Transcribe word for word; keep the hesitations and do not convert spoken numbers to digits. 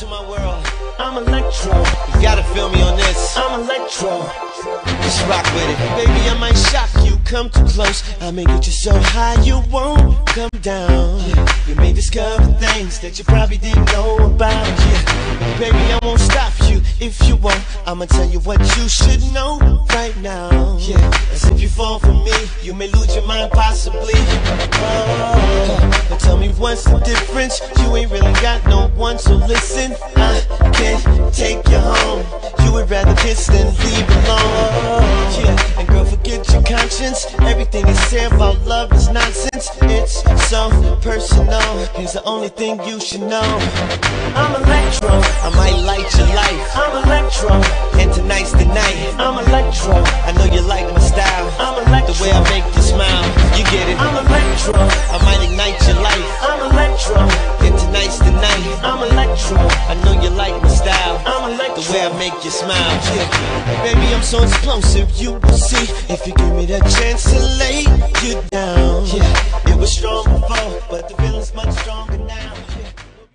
to my world. I'm Elektro. You gotta feel me on this. I'm Elektro. Just rock with it. Baby, I might shock you. Come too close. I may get you so high you won't come down. Yeah. You may discover things that you probably didn't know about. Yeah. Baby, I won't stop you if you won't. I'ma tell you what you should know right now. Yeah. As if you fall for me, you may lose your mind possibly. Oh. But tell me what's the difference? You ain't really got no one, so listen. I can't take you home. You would rather kiss than leave alone. Yeah. And girl, forget your conscience. Everything is said about love is nonsense. It's so personal. Here's the only thing you should know. I'm Elektro. I might light your life. I'm Elektro. And tonight's the night. I'm Elektro. I know you like my style. I'm Elektro. The way I make you smile. You get it. I'm Elektro. I might ignite your life. I'm Elektro. And tonight's the night. I'm Elektro. I know you like my style. I'm Elektro. The way I make you smile. Yeah. Baby, I'm so explosive. You will see if you give me the chance to lay you down. Yeah. It was strong before, but the feeling's much stronger now. Yeah.